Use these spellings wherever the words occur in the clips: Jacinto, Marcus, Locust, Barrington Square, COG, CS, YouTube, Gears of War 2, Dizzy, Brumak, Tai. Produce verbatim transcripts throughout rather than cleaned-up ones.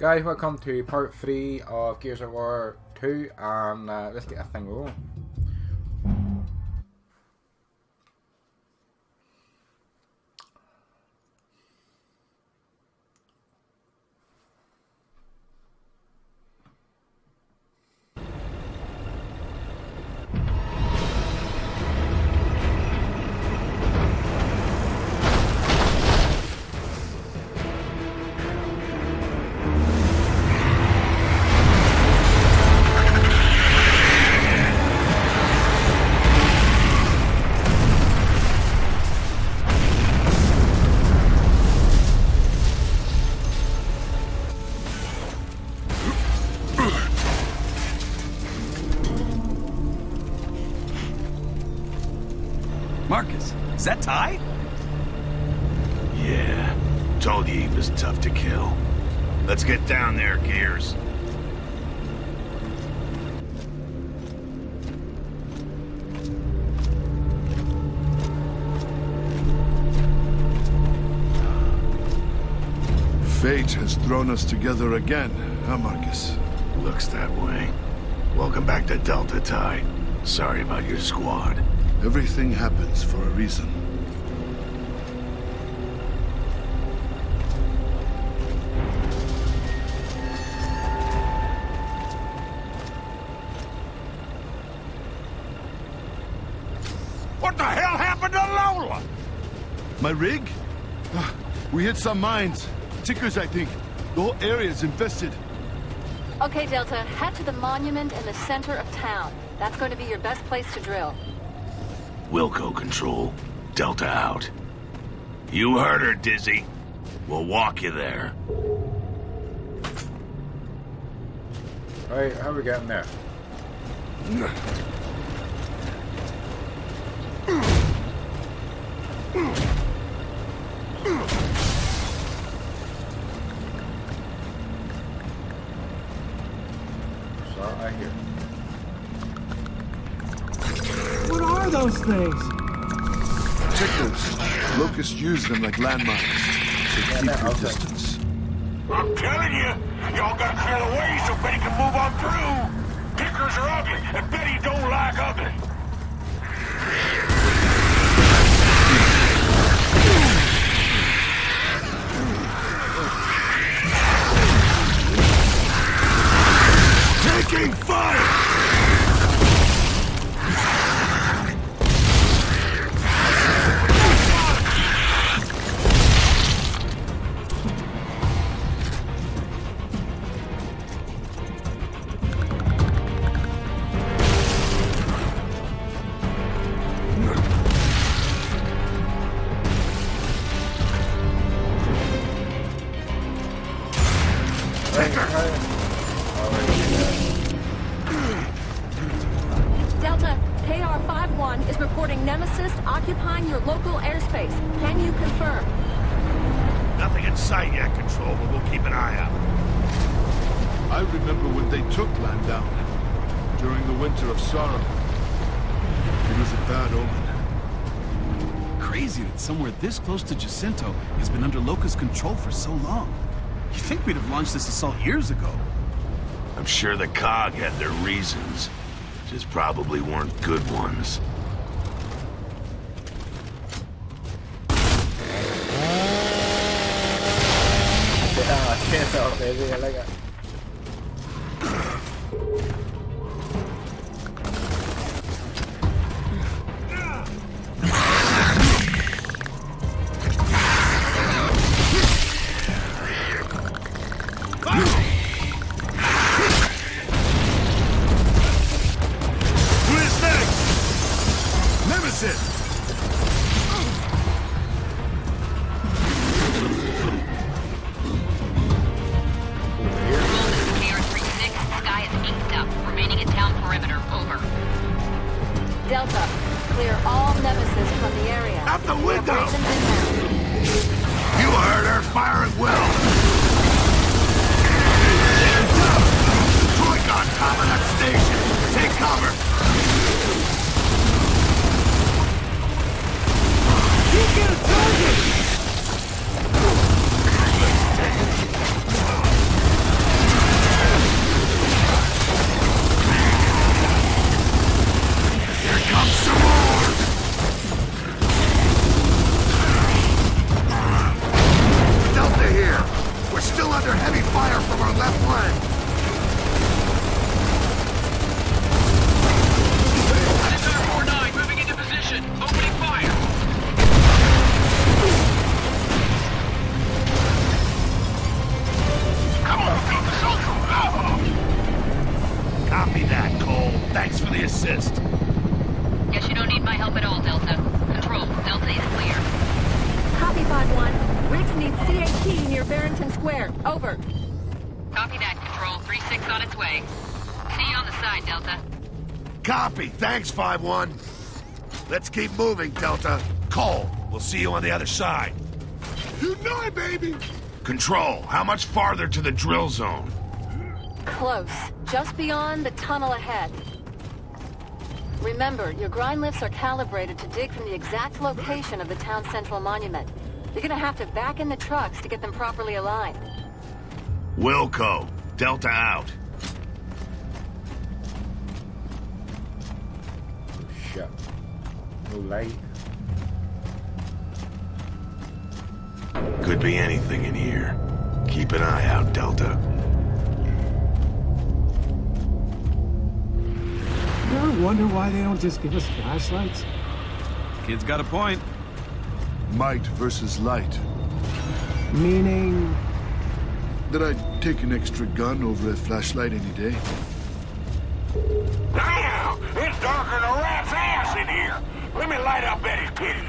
Guys, welcome to part three of Gears of War two, and uh, let's get a thing rolling. Marcus, is that Tai? Yeah, told you he was tough to kill. Let's get down there, Gears. Fate has thrown us together again, huh, Marcus? Looks that way. Welcome back to Delta, Tai. Sorry about your squad. Everything happens for a reason. What the hell happened to Lola? My rig? We hit some mines. Tickers, I think. The whole area is infested. Okay, Delta, head to the monument in the center of town. That's going to be your best place to drill. Wilco control. Delta out. You heard her, Dizzy. We'll walk you there. Alright, how are we getting there? So I hear. Those things. Tickers. Locust use them like landmines. So yeah, keep your distance. I'm telling you, y'all gotta clear the way so Betty can move on through. Tickers are ugly, and Betty don't like ugly. Taking fire! Somewhere this close to Jacinto has been under Locust control for so long. You'd think we'd have launched this assault years ago. I'm sure the C O G had their reasons. Just probably weren't good ones. Up. assist. Guess you don't need my help at all, Delta. Control, Delta is clear. Copy, Pod one. Riggs needs C A T near Barrington Square. Over. Copy that, Control. three six on its way. See you on the side, Delta. Copy. Thanks, five one. Let's keep moving, Delta. Cole, we'll see you on the other side. You know it, baby! Control, how much farther to the drill zone? Close. Just beyond the tunnel ahead. Remember, your grind lifts are calibrated to dig from the exact location of the town's central monument. You're gonna have to back in the trucks to get them properly aligned. Wilco, Delta out. Shut. No light. Could be anything in here. Keep an eye out, Delta. You ever wonder why they don't just give us flashlights? Kid's got a point. Might versus light. Meaning? That I'd take an extra gun over a flashlight any day. Damn! It's darker than a rat's ass in here! Let me light up Betty's kitty.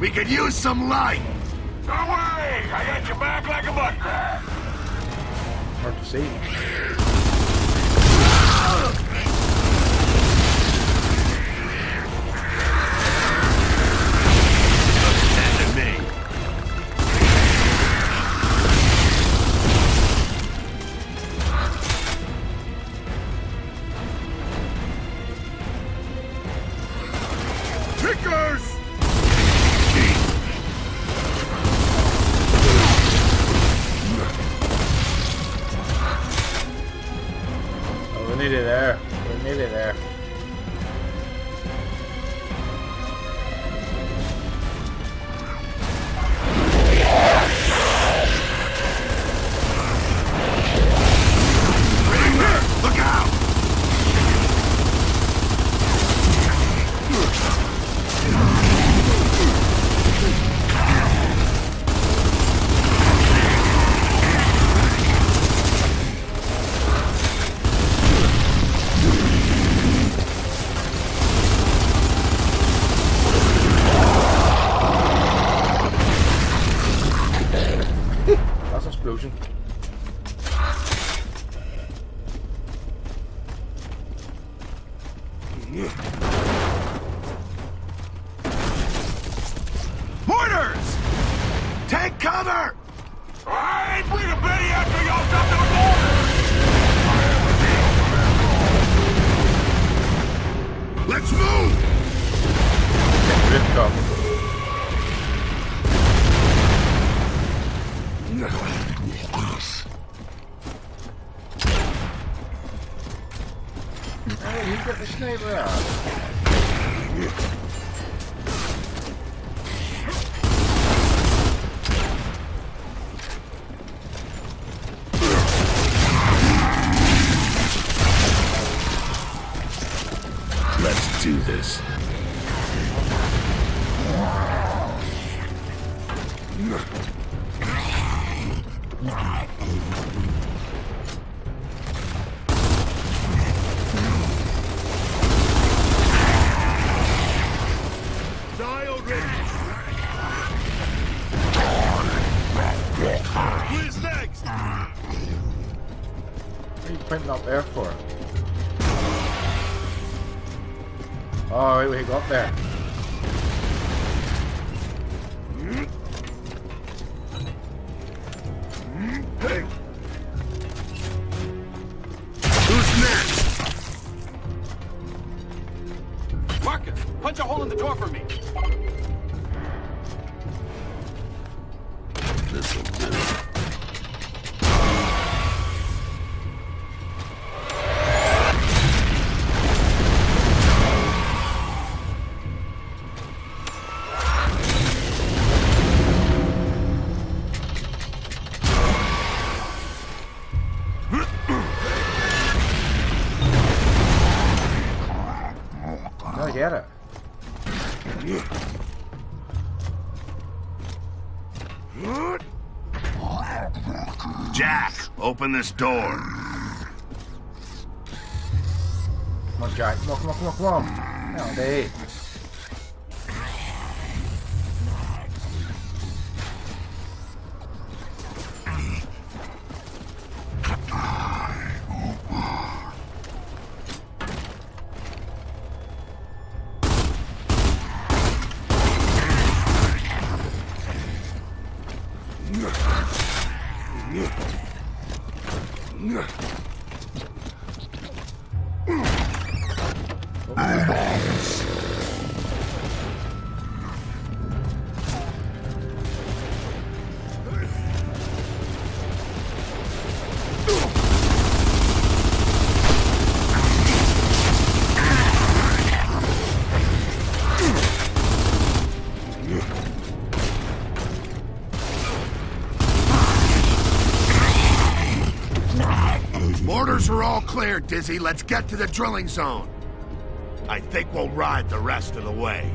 We could use some light! Don't worry! I got your back like a butt crack! Hard to see. Open this door. Come on, Jack. Come on, come on, come on, come on. Now they. Clear, Dizzy. Let's get to the drilling zone. I think we'll ride the rest of the way.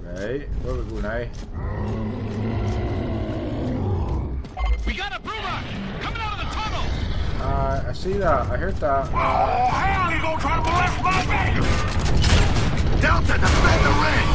Right, where we go now? We got a Brumak coming out of the tunnel. Uh, I see that. I heard that. Oh uh, hell, you gonna try to molest my baby? Delta, defend the ring.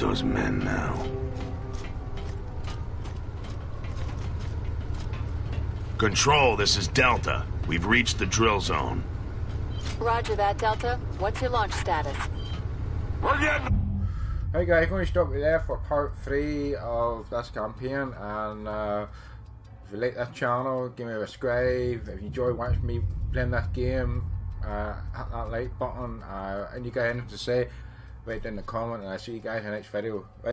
Those men now. Control, this is Delta. We've reached the drill zone. Roger that, Delta. What's your launch status? We're getting... Hey guys, I'm going to stop you there for part three of this campaign, and uh, if you like this channel, give me a subscribe. If you enjoy watching me playing that game, uh, hit that like button, uh, and you got anything to say, right in the comment, and I'll see you guys in the next video. Right.